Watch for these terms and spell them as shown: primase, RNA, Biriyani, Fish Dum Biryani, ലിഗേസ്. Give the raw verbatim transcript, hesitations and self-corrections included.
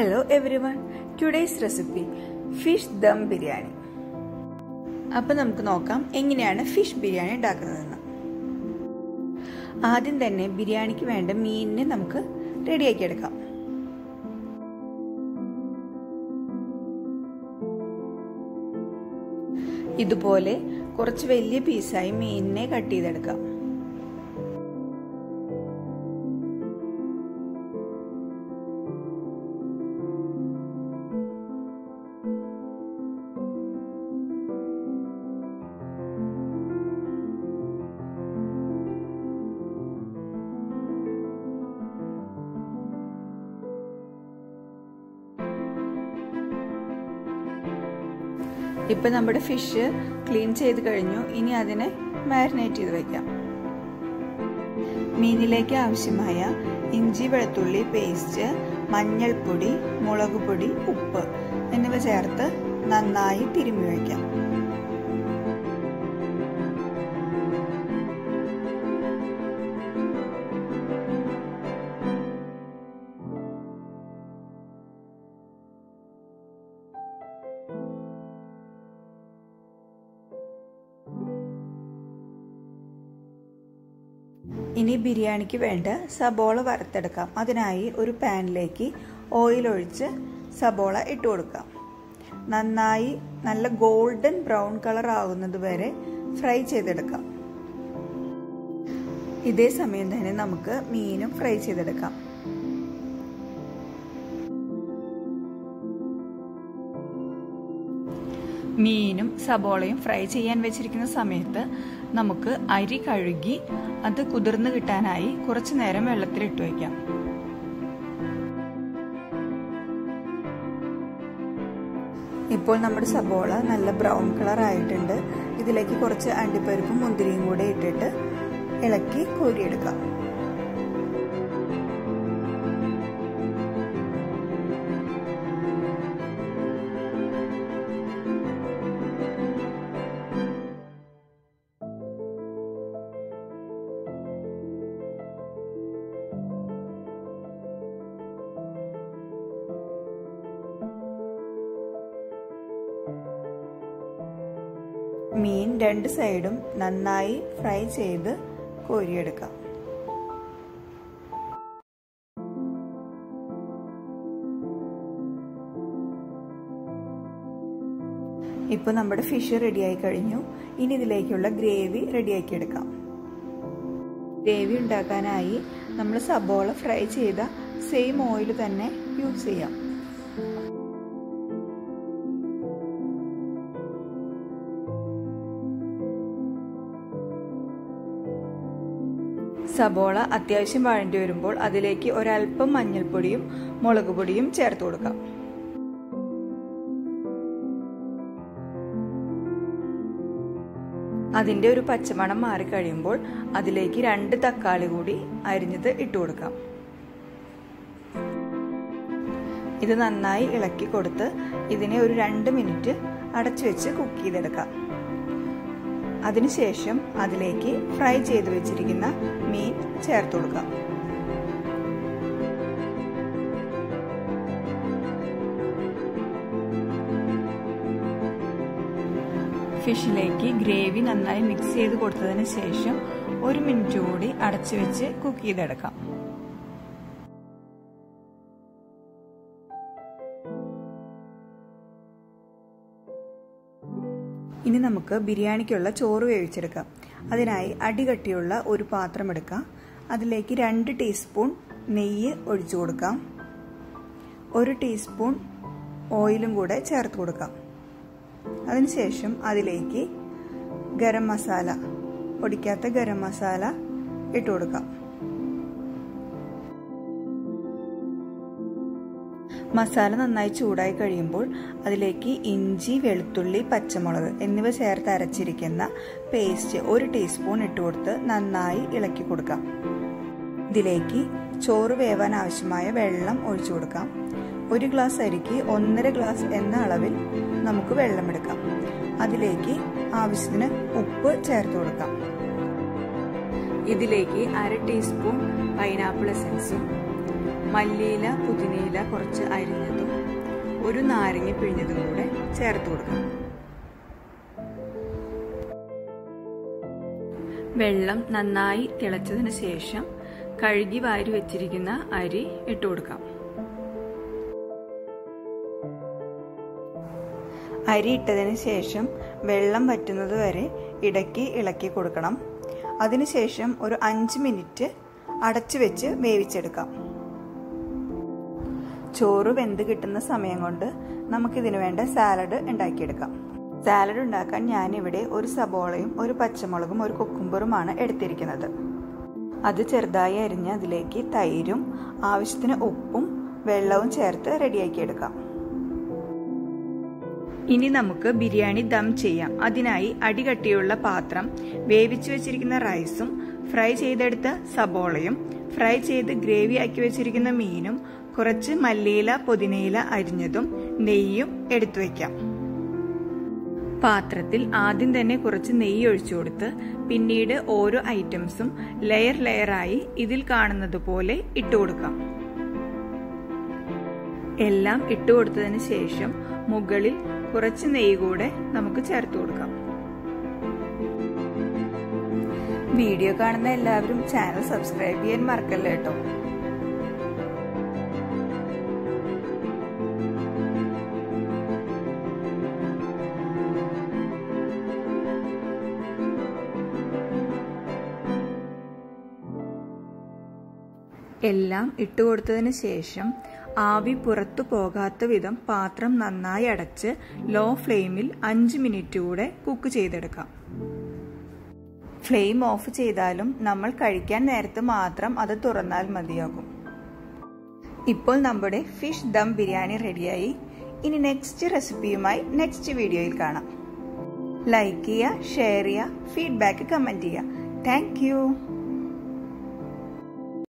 Hello everyone, today's recipe fish dum biryani. അപ്പോൾ നമുക്ക് നോക്കാം എങ്ങനെയാണ് fish biryani ഉണ്ടാക്കുന്നതെന്ന്. ആദ്യം തന്നെ ബിരിയാണിക്ക് വേണ്ട മീനിനെ നമുക്ക് റെഡിയാക്കി എടുക്കാം. ഇതുപോലെ കുറച്ച് വലിയ പീസായി മീനിനെ കട്ട് ചെയ്തെടുക്കാം. ഇപ്പോൾ നമ്മുടെ ഫിഷ് ക്ലീൻ ചെയ്തു കഴിഞ്ഞു. ഇനി അതിനെ മാരിനേറ്റ് ചെയ്തു വെക്കാം. മീനിലേക്ക് ആവശ്യമായ ഇഞ്ചി വെളുത്തുള്ളി പേസ്റ്റ്, മഞ്ഞൾപ്പൊടി, മുളകുപൊടി, ഉപ്പ് എന്നിവ ചേർത്ത് നന്നായി തിരുമ്മി വെക്കാം. ഇനി ബിരിയാണിക്ക് വേണ്ട സബോള വറുത്തെടുക്കാം. അതിനായി ഒരു പാനിലേക്ക് ഓയിൽ ഒഴിച്ച് സബോള ഇട്ട് കൊടുക്കാം. നന്നായി നല്ല ഗോൾഡൻ ബ്രൗൺ കളർ ആകുന്നത് വരെ ഫ്രൈ ചെയ്തെടുക്കാം. ഇതേ സമയം തന്നെ നമുക്ക് മീനും ഫ്രൈ ചെയ്തെടുക്കാം. മീനും സബോളയും ഫ്രൈ ചെയ്യാൻ വെച്ചിരിക്കുന്ന സമയത്ത് നമുക്ക് അരി കഴുകി അത് കുതിർന്ന് കിട്ടാനായി കുറച്ചു നേരം വെള്ളത്തിലിട്ട് വയ്ക്കാം. ഇപ്പോൾ നമ്മുടെ സബോള നല്ല ബ്രൗൺ കളർ ആയിട്ടുണ്ട്. ഇതിലേക്ക് കുറച്ച് അണ്ടിപ്പരിപ്പും മുന്തിരിയും കൂടെ ഇട്ടിട്ട് ഇളക്കി കോരിയെടുക്കാം. മീൻ രണ്ട് സൈഡും നന്നായി ഫ്രൈ ചെയ്ത് കോരിയെടുക്കാം. ഇപ്പോൾ നമ്മുടെ ഫിഷ് റെഡിയായി കഴിഞ്ഞു. ഇനി ഇതിലേക്കുള്ള ഗ്രേവി റെഡിയാക്കി എടുക്കാം. ഗ്രേവി ഉണ്ടാക്കാനായി നമ്മൾ സബോള ഫ്രൈ ചെയ്ത സെയിം ഓയിൽ തന്നെ യൂസ് ചെയ്യാം. സബോള അത്യാവശ്യം വഴണ്ടി വരുമ്പോൾ അതിലേക്ക് ഒരൽപ്പം മഞ്ഞൾപ്പൊടിയും മുളക് പൊടിയും ചേർത്ത് കൊടുക്കാം. അതിൻ്റെ ഒരു പച്ചമണം മാറിക്കഴിയുമ്പോൾ അതിലേക്ക് രണ്ട് തക്കാളി കൂടി അരിഞ്ഞത് ഇട്ട് കൊടുക്കാം. ഇത് നന്നായി ഇളക്കി കൊടുത്ത് ഇതിനെ ഒരു രണ്ട് മിനിറ്റ് അടച്ചു വെച്ച് കുക്ക് ചെയ്തെടുക്കാം. അതിനുശേഷം അതിലേക്ക് ഫ്രൈ ചെയ്ത് വെച്ചിരിക്കുന്ന മീൻ ചേർത്ത് കൊടുക്കാം. ഫിഷിലേക്ക് ഗ്രേവി നന്നായി മിക്സ് ചെയ്ത് കൊടുത്തതിന് ശേഷം ഒരു മിനിറ്റ് കൂടി അടച്ചു വെച്ച് കുക്ക് ചെയ്തെടുക്കാം. ഇനി നമുക്ക് ബിരിയാണിക്കുള്ള ചോറ് വേവിച്ചെടുക്കാം. അതിനായി അടികട്ടിയുള്ള ഒരു പാത്രം എടുക്കാം. അതിലേക്ക് രണ്ട് ടീസ്പൂൺ നെയ്യ് ഒഴിച്ചു കൊടുക്കാം. ഒരു ടീസ്പൂൺ ഓയിലും കൂടെ ചേർത്ത് കൊടുക്കാം. അതിനുശേഷം അതിലേക്ക് ഗരം മസാല, പൊടിക്കാത്ത ഗരം മസാല ഇട്ട് കൊടുക്കാം. മസാല നന്നായി ചൂടായി കഴിയുമ്പോൾ അതിലേക്ക് ഇഞ്ചി, വെളുത്തുള്ളി, പച്ചമുളക് എന്നിവ ചേർത്ത് അരച്ചിരിക്കുന്ന പേസ്റ്റ് ഒരു ടീസ്പൂൺ ഇട്ട് കൊടുത്ത് നന്നായി ഇളക്കി കൊടുക്കാം. ഇതിലേക്ക് ചോറ് വേവാൻ ആവശ്യമായ വെള്ളം ഒഴിച്ചു കൊടുക്കാം. ഒരു ഗ്ലാസ് അരിക്ക് ഒന്നര ഗ്ലാസ് എന്ന അളവിൽ നമുക്ക് വെള്ളമെടുക്കാം. അതിലേക്ക് ആവശ്യത്തിന് ഉപ്പ് ചേർത്ത് കൊടുക്കാം. ഇതിലേക്ക് അര ടീസ്പൂൺ പൈനാപ്പിൾ എസൻസും മല്ലിയില പുതിനയില കുറച്ച് അരിഞ്ഞതും ഒരു നാരങ്ങ പിഴിഞ്ഞതും കൂടെ ചേർത്ത് കൊടുക്കാം. വെള്ളം നന്നായി തിളച്ചതിന് ശേഷം കഴുകി വാരി വെച്ചിരിക്കുന്ന അരി ഇട്ട് കൊടുക്കാം. അരി ഇട്ടതിന് ശേഷം വെള്ളം വറ്റുന്നത് വരെ ഇടയ്ക്ക് ഇളക്കി കൊടുക്കണം. അതിനുശേഷം ഒരു അഞ്ച് മിനിറ്റ് അടച്ചു വെച്ച് വേവിച്ചെടുക്കാം. ചോറ് വെന്ത് കിട്ടുന്ന സമയം കൊണ്ട് നമുക്കിതിനു വേണ്ട സാലഡ് ഉണ്ടാക്കിയെടുക്കാം. സാലഡ് ഉണ്ടാക്കാൻ ഞാനിവിടെ ഒരു സബോളയും ഒരു പച്ചമുളകും ഒരു കുക്കുംബറുമാണ് എടുത്തിരിക്കുന്നത്. അത് ചെറുതായി അരിഞ്ഞ് അതിലേക്ക് തൈരും ആവശ്യത്തിന് ഉപ്പും വെള്ളവും ചേർത്ത് റെഡിയാക്കിയെടുക്കാം. ഇനി നമുക്ക് ബിരിയാണി ദം ചെയ്യാം. അതിനായി അടികട്ടിയുള്ള പാത്രം വേവിച്ചു വെച്ചിരിക്കുന്ന റൈസും ഫ്രൈ ചെയ്തെടുത്ത സബോളയും ഫ്രൈ ചെയ്ത് ഗ്രേവി ആക്കി വെച്ചിരിക്കുന്ന മീനും കുറച്ച് മല്ലിയില പുതിനയില അരിഞ്ഞതും നെയ്യും എടുത്തു വയ്ക്കാം. പാത്രത്തിൽ ആദ്യം തന്നെ കുറച്ച് നെയ്യ് ഒഴിച്ചു കൊടുത്ത് പിന്നീട് ഓരോ ഐറ്റംസും ലെയർ ലെയറായി ഇതിൽ കാണുന്നത് പോലെ ഇട്ടുകൊടുക്കാം. എല്ലാം ഇട്ടുകൊടുത്തതിന് ശേഷം മുകളിൽ കുറച്ച് നെയ്യ് കൂടെ നമുക്ക് ചേർത്ത് കൊടുക്കാം. വീഡിയോ കാണുന്ന എല്ലാവരും ചാനൽ സബ്സ്ക്രൈബ് ചെയ്യാൻ മറക്കല്ലേ കേട്ടോ. എല്ലാം ഇട്ടുകൊടുത്തതിന് ശേഷം ആവി പുറത്തു പോകാത്ത വിധം പാത്രം നന്നായി അടച്ച് ലോ ഫ്ലെയിമിൽ അഞ്ച് മിനിറ്റ് കൂടെ കുക്ക് ചെയ്തെടുക്കാം. ഫ്ലെയിം ഓഫ് ചെയ്താലും നമ്മൾ കഴിക്കാൻ നേരത്ത് മാത്രം അത് തുറന്നാൽ മതിയാകും. ഇപ്പോൾ നമ്മുടെ ഫിഷ് ദം ബിരിയാണി റെഡിയായി. ഇനി നെക്സ്റ്റ് റെസിപ്പിയുമായി നെക്സ്റ്റ് വീഡിയോയിൽ കാണാം. ലൈക്ക് ചെയ്യുക, ഷെയർ ചെയ്യുക, ഫീഡ്ബാക്ക് കമൻറ്റ് ചെയ്യുക. Thank U.